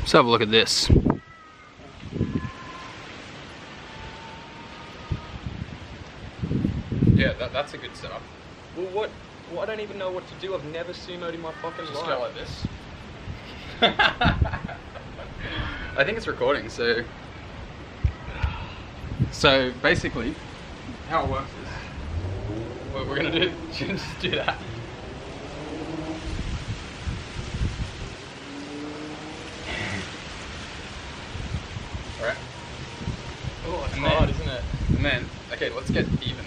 Let's have a look at this. Yeah, that's a good setup. Well, I don't even know what to do. I've never sumoed in my fucking life. Just go like this. I think it's recording, so... So, basically, how it works is... What we're gonna do... Just do that. Alright. Oh, it's hard, isn't it? And then... Okay, let's get even.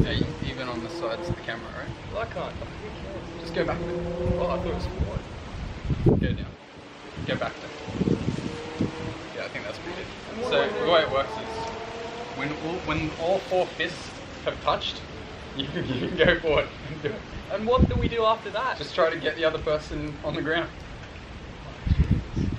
Yeah, even on the sides of the camera, right? Well, I can't. Just go back. Oh, I thought it was forward. Go down. Go back then. Yeah, I think that's pretty good. So the way it works is when all four fists have touched, you can go forward and do it. And what do we do after that? Just try to get the other person on the ground.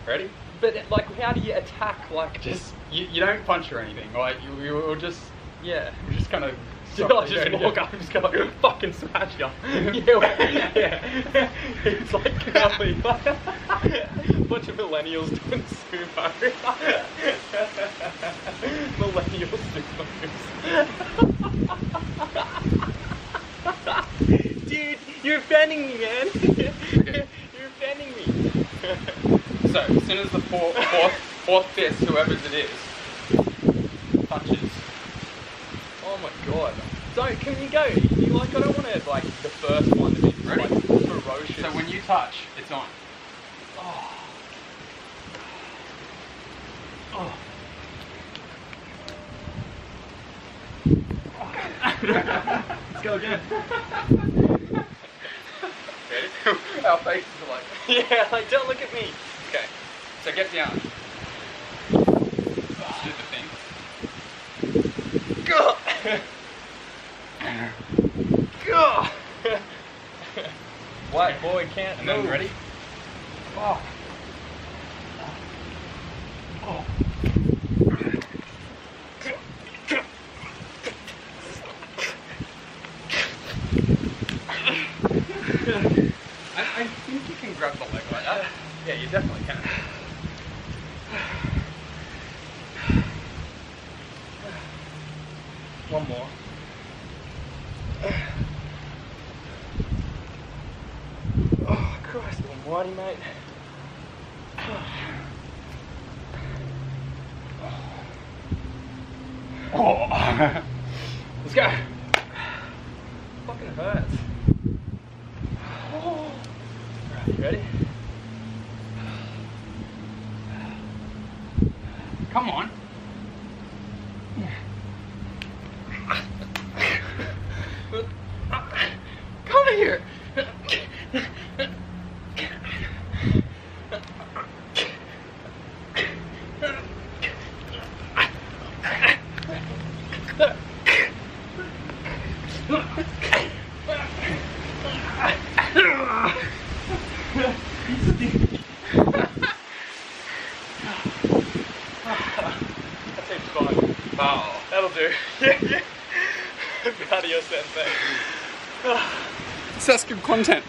Ready? But like, how do you attack? Like, just you don't punch or anything. Like you'll just just kind of. Dude, I just walk up and just go like, fucking smash you. Yeah. It's like, bunch of millennials doing sumo. Millennial sumos. Dude, you're offending me, man. Okay. You're offending me. So, as soon as the fourth fist, whoever's it is, touches. Oh my god. So, can you go? I don't want to, like, the first one to be like, ferocious. So when you touch, it's on. Oh. Oh. Oh. Let's go again. Our faces are like... Yeah, like, don't look at me. Okay, so get down. Let's do the thing. God. God. White boy can't move. And then ready? Oh. Oh. I think you can grab the leg like that. Yeah, you definitely can. One more. Oh Christ, I'm whitey, mate. Oh. Let's go. Fucking hurts. Oh. Right, you ready? Come on. Come here! That seems fun. Wow. That'll do. Yeah. Cardio sensei. That's good content.